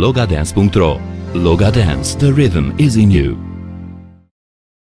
Logadance.ro. Loga Dance, the rhythm is in you.